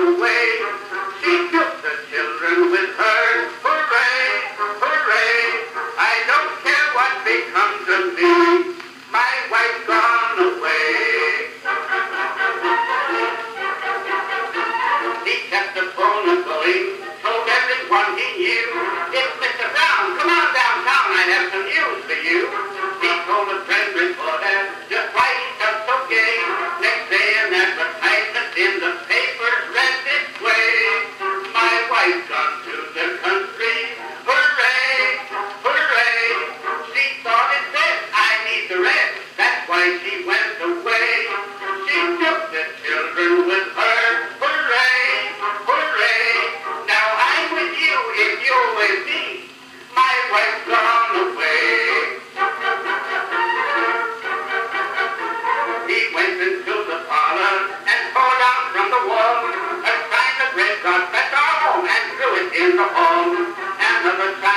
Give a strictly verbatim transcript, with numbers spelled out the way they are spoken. And the